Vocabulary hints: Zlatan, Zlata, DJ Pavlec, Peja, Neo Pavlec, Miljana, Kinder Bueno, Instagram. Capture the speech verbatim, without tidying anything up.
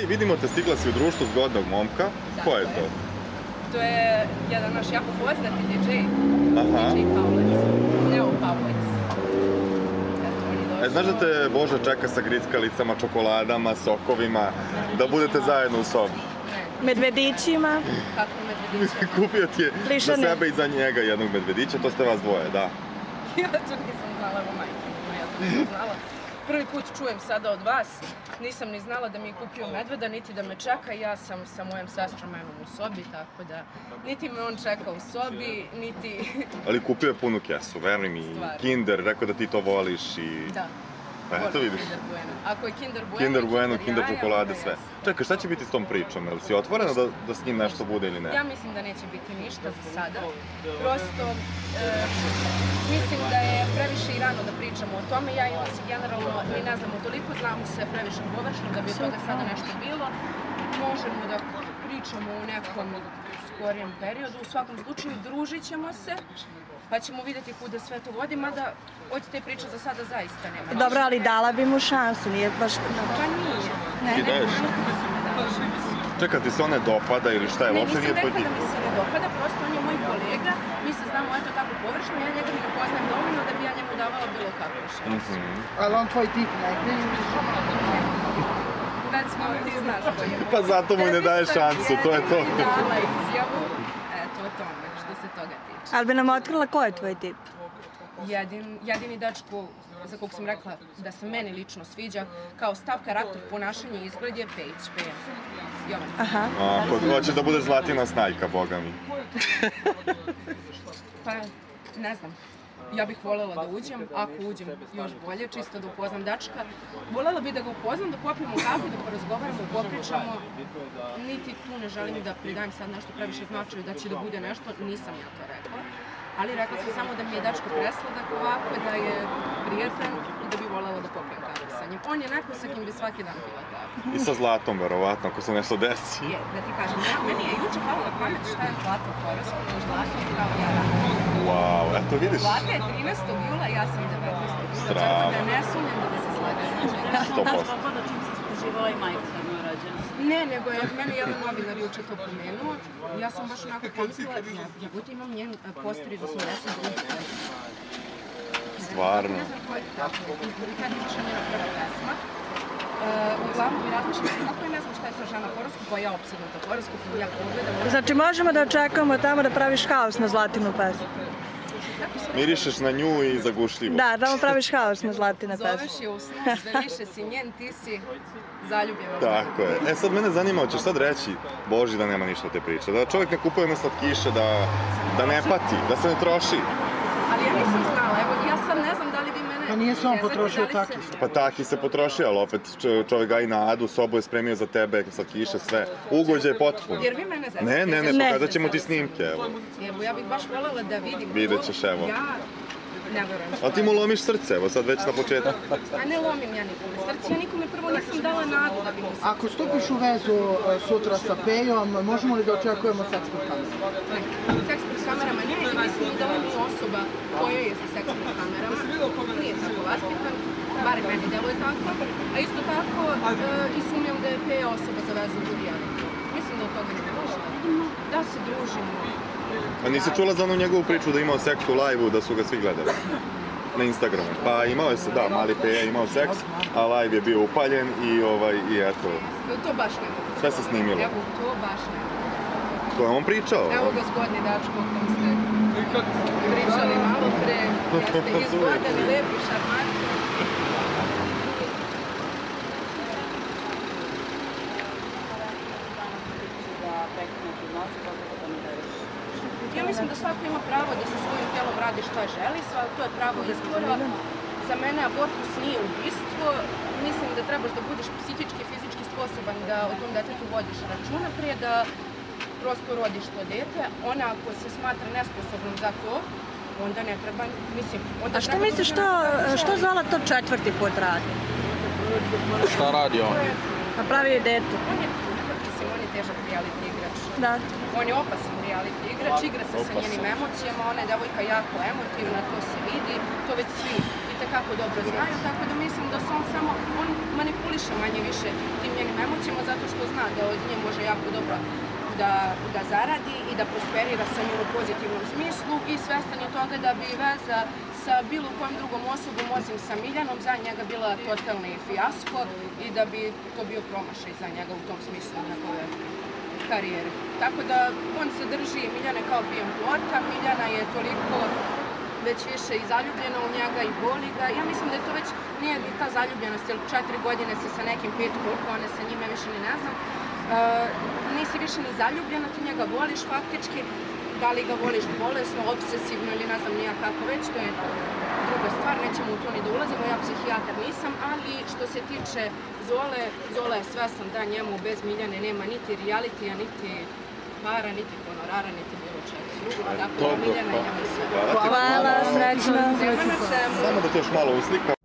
ti, vidimo te, stigla si u društvu zgodnog momka. Ko je to? To je jedan naš jako poznati di džej. Aha. di džej Pavlec. Neo Pavlec. E, znaš da te Boža čeka sa grickalicama, čokoladama, sokovima, da budete zajedno u sobi? Medvedićima. Kako medvedića? Kupio ti je za sebe i za njega jednog medvedića, to ste vas dvoje, da. Ja to nisam znala, evo majke, ja to nisam znala. Prvi put čujem sada od vas, nisam ni znala da mi je kupio medveda, niti da me čeka, ja sam sa mojom sestrom Emom u sobi, tako da niti me on čeka u sobi, niti... Ali kupio je punu kesu, veruj mi, Kinder, rekao da ti to voliš i... Da, volim Kinder Bueno. Ako je Kinder Bueno, Kinder Bueno, Kinder čokolade, sve. Čekaj, šta će biti s tom pričom, jel si otvorena da s njim nešto bude ili ne? Ja mislim da neće biti ništa za sada, prosto... Mislim da je previše i rano da pričamo o tome, ja i on si generalno, mi ne znamo toliko, znamo se previše površno da bi od toga sada nešto bilo. Možemo da pričamo u nekom skorijem periodu, u svakom slučaju družit ćemo se, pa ćemo vidjeti kuda sve to vodi, mada od te priče za sada zaista nema. Dobro, ali dala bi mu šansu, nije baš... Pa nije. Ne, ne, ne. Čekaj, ti se on ne dopada ili šta je? Ne, nisam rekla da mi se ne dopada, prosto on je moj kolega, mi se znamo eto tako površno, ja njega mi ne poznam dovoljno da bi ja njemu davala bilo kakvu šansu. Ali on tvoj tip negdje ili je? Recimo, ti znaš koji je. Pa zato mu ne daje šansu, to je to. Ja dala izjavu, eto o tome, što se toga tiče. Ali bi nam otkrila ko je tvoj tip? Jedini dečko za kog sam rekla da se meni lično sviđa, kao stav, karakter, ponašanje i izgled je Peja. Aha. Ako hoćeš da budeš Zlatina snajka, boga mi. Pa, ne znam. Ja bih voljela da uđem, ako uđem još bolje, čisto da upoznam dečka. Voljela bih da ga upoznam, da popijemo kafu, da porazgovaramo, da popričamo. Niti tu ne želim da pridajem sad nešto previše značaju da će da bude nešto, nisam ja to rekla. Ali rekla sam samo da mi je dečko presladak ovako, da je prijatelj i da bi voljela da popijem kafu sa njim. On je neko sa kim bi svaki dan bila kafu. I sa Zlatom, verovatno, ako se nešto desi. Je, da ti kažem, neko meni je juče hvala na pamet šta je Zlatan porasao, no Zlatan kao ja radim. Wow, eto vidiš. Zlata je trinaestog jula, ja sam devetnaestog jula, tako da ne sumnjam da bi se slagala. sto posto. Popada čim se služivala i majka kad moja rođena. Ne, nego je meni jedan novinar juče to pomenuo. Ja sam baš onako pomislila, ja budu imam njen poster iz osamdeset druge. Stvarno. Ne znam koji je tako, kad je više njena prva pesma. Uglavnom mi razmišljam se tako i ne znam šta je ta žena horoskopa, ja opsednuta horoskopu, ja pogledam... Znači možemo da očekujemo tamo da praviš haos na Zlatinu pesmu? Mirišeš na nju i zagušljivo. Da, tamo praviš haos na Zlatinu pesmu. Zoveš je u snu, sve više si njen, ti si zaljubljena. Tako je. E sad mene zanima, hoćeš sad reći, Boži, da nema ništa te priče, da čovjek ne kupuje me slatkiše, da ne pati, da se ne troši. Ali ja nisam znala, evo, ja sad ne znam da li vi mene... Pa nije se on potrošio taki. Pa taki se potrošio, ali opet čovjek ga i na adu, sobu je spremio za tebe, slatkiše, sve. Ugođe je potpuno. Jer vi mene zezate? Ne, ne, ne, pokazat ćemo ti snimke, evo. Evo, ja bih baš voljela da vidim. Vidjet ćeš, evo. Ja ne verujem. A ti mu lomiš srce, evo sad već na početku. A ne lomim ja nikome srce, ja nikome prvo nisam dala na adu da bih mu srce. Ako stupiš u vezu sutra sa Pejom, možemo li da očekujemo seks pod kamerama? Kamerama nije i mislim da on je osoba koja je sa seksnim kamerama, nije tako vaspitan, barem meni deluje tako, a isto tako i sumnjam da je Peja osoba za vezu Miljana. Mislim da od toga ne možda, da se družimo. A nisi čula za onu njegovu priču da je imao seks u live-u, da su ga svi gledali? Na Instagramu. Pa imao je se, da, mali Peja je imao seks, a live je bio upaljen i eto... To baš nekako. Sve se snimilo. Evo, to baš nekako. To je on pričao. Evo ga zgodni dačko o kom ste pričali malo pre, jer ste izgodan, lepi, šarmantni. Ja mislim da svako ima pravo da sa svojim tijelom radi šta želi, to je pravo izbora. Za mene abortus nije ubistvo, mislim da trebaš da budeš psihički i fizički sposoban da o tom detetu vodiš računa prije da prosto rodiš to dete, ona ako se smatra nesposobnom za to, onda ne treba, mislim... A što misliš, što Zola to četvrti put radi? Šta radi on? Napravio je detu. On je težak reality igrač. On je opasan reality igrač, igra se sa njenim emocijama, ona je devojka jako emotivna, to se vidi, to već svi... itekako dobro znaju, tako da mislim da se on samo, on manipuliše manje više tim njenim emocijama zato što zna da od nje može jako dobro da zaradi i da prosperira sa njim u pozitivnom smislu i svestan je toga da bi veza sa bilo kojom drugom osobom, osim sa Miljanom, za njega bila totalni fijasko i da bi to bio promašaj za njega u tom smislu njegove karijere. Tako da on se drži Miljane kao pijan plota, Miljana je toliko već više i zaljubljena u njega i boli ga. Ja mislim da je to već nije ta zaljubljenost, jer četiri godine se sa nekim pet, koliko one sa njime više ni ne znam, nisi više ni zaljubljena, ti njega voliš faktički, da li ga voliš bolesno, obsesivno ili ne znam nija kako već, to je druga stvar, nećemo u to ni da ulazimo, ja psihijatar nisam, ali što se tiče Zole, Zola je svestan da njemu bez Miljane nema niti realitija, niti para, niti honorara, niti bilo čega drugog, tako da Miljana njemu sve. Hvala, srećno. Samo da te još malo uslikam.